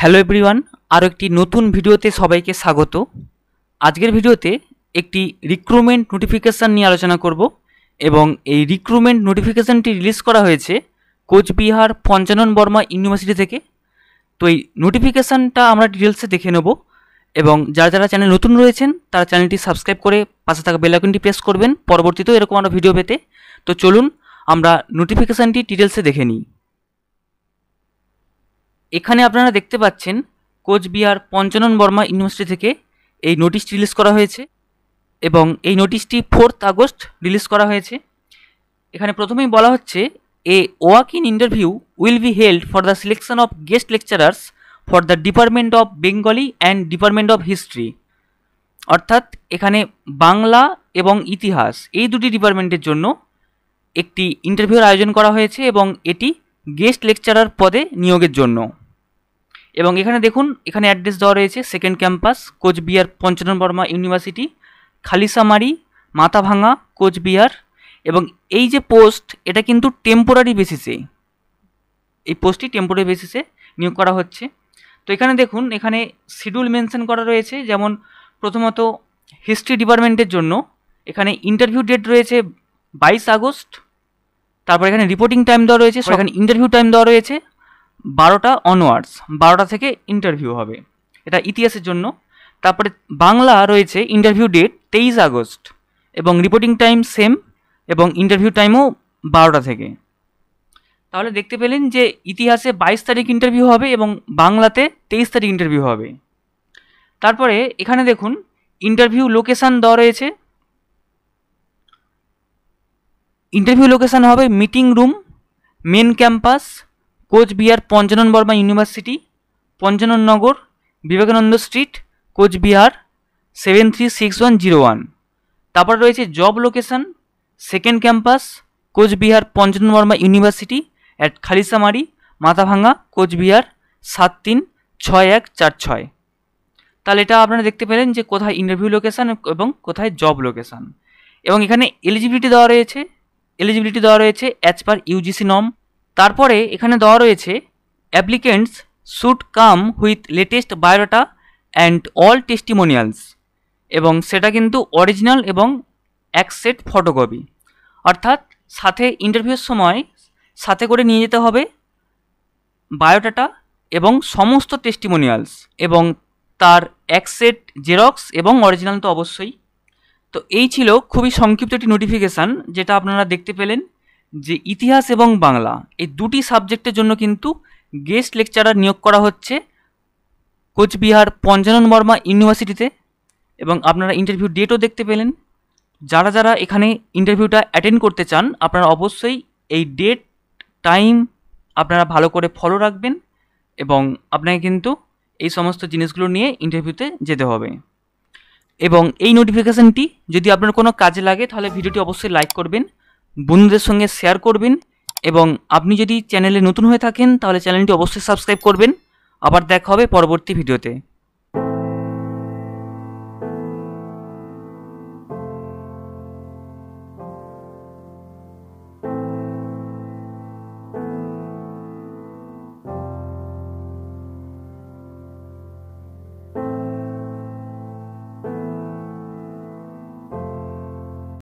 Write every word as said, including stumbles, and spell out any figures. Hello everyone आरो एकटी नतून भिडियोते सबाइके स्वागत। आजकेर भिडियोते एकटी रिक्रुटमेंट नोटिफिकेशन निये आलोचना करब एबं एई रिक्रुटमेंट नोटिफिकेशनटी रिलीज करा हयेछे कोचबिहार पंचानन बर्मा यूनिवर्सिटी थेके। तो एई नोटिफिकेशनटा आमरा डिटेल्से देखे नेब एबं जारा जारा चैनल नतून रयेछेन तारा चैनलटी सबस्क्राइब करे पाशे थाका बेल आइकनटी प्रेस करबेन परबर्तीते एरकम आरो भिडियो पेते। तो चलुन आमरा नोटिफिकेशनटी डिटेल्से देखे निई। एखाने आपनारा देखते पाच्छेन कोचबिहार पंचानन बर्मा यूनिवर्सिटी थेके एई नोटिस रिलीज करा हयेछे एबं एई नोटिसटी फोर्थ आगस्ट रिलीज करा हयेछे। एखाने प्रथमेई बला हच्छे a walk in interview will be held for the selection of guest lecturers for the department of Bengali and department of history, अर्थात एखाने बांगला एबं इतिहास एई दुटी डिपार्टमेंटेर जन्य एकटी इंटरव्यूर आयोजन करा हयेछे एबं एटी गेस्ट लेक्चरार पदे नियोगের জন্য। এবং এখানে দেখুন এখানে অ্যাড্রেস দেওয়া রয়েছে second campus Cooch Behar Panchanan Barma University Khalisamari Mathabhanga Cooch Behar. এবং এই যে পোস্ট এটা কিন্তু টেম্পোরারি বেসিসে, এই পোস্টটি টেম্পোরারি বেসিসে নিয়োগ করা হচ্ছে। তো এখানে দেখুন এখানে শিডিউল মেনশন করা রয়েছে, যেমন প্রথমত হিস্ট্রি ডিপার্টমেন্টের জন্য এখানে ইন্টারভিউ ডেট রয়েছে বাইশ আগস্ট। তারপর এখানে রিপোর্টিং টাইম দেওয়া রয়েছে, এখানে ইন্টারভিউ টাইম দেওয়া রয়েছে বারোটা অনওয়ার্ডস, বারোটা থেকে ইন্টারভিউ হবে, এটা ইতিহাসের জন্য। তারপরে বাংলা রয়েছে ইন্টারভিউ ডেট তেইশ আগস্ট এবং রিপোর্টিং টাইম সেম এবং ইন্টারভিউ টাইমও বারোটা থেকে। তাহলে দেখতে পেলেন যে ইতিহাসে বাইশ তারিখ ইন্টারভিউ হবে এবং বাংলাতে তেইশ তারিখ ইন্টারভিউ হবে। তারপরে এখানে দেখুন ইন্টারভিউ লোকেশান দেওয়া রয়েছে, इंटरव्यू लोकेशन होबे meeting room main campus Cooch Behar Panchanan Barma university Panchanan Nagar Vivekananda street Coochbehar seven three six one zero one. तारपर रयेछे job location second campus Cooch Behar Panchanan Barma university at Khalisamari Mathabhanga Coochbehar सात तीन छय एक चार छय। ताहले एटा आपनारा देखते पेलेन जे कोथाय इंटरव्यू लोकेशन एबं कोथाय जॉब लोकेशन। एबं एखाने एलिजिबिलिटी देওয়া রয়েছে, एलिजिबिलिटी देওয়া রয়েছে एज पर ইউজিসি নর্ম। তারপরে এখানে দেওয়া রয়েছে applicants should come with latest biodata and all testimonials, এবং সেটা কিন্তু অরিজিনাল এবং এক সেট ফটোকপি, অর্থাৎ সাথে ইন্টারভিউর সময় সাথে করে নিয়ে যেতে হবে বায়োডাটা এবং সমস্ত টেস্টিমোনিয়ালস এবং তার এক সেট জেরক্স এবং অরিজিনাল তো অবশ্যই। তো এই ছিল খুবই সংক্ষিপ্ত একটি নোটিফিকেশান, যেটা আপনারা দেখতে পেলেন যে ইতিহাস এবং বাংলা এই দুটি সাবজেক্টের জন্য কিন্তু গেস্ট লেকচারার নিয়োগ করা হচ্ছে কোচবিহার পঞ্চানন বর্মা ইউনিভার্সিটিতে। এবং আপনারা ইন্টারভিউ ডেটও দেখতে পেলেন, যারা যারা এখানে ইন্টারভিউটা অ্যাটেন্ড করতে চান আপনারা অবশ্যই এই ডেট টাইম আপনারা ভালো করে ফলো রাখবেন এবং আপনাকে কিন্তু এই সমস্ত জিনিসগুলো নিয়ে ইন্টারভিউতে যেতে হবে। এবং এই নোটিফিকেশানটি যদি আপনার কোনো কাজে লাগে তাহলে ভিডিওটি অবশ্যই লাইক করবেন, বন্ধুদের সঙ্গে শেয়ার করবেন এবং আপনি যদি চ্যানেলে নতুন হয়ে থাকেন তাহলে চ্যানেলটি অবশ্যই সাবস্ক্রাইব করবেন। আবার দেখা হবে পরবর্তী ভিডিওতে।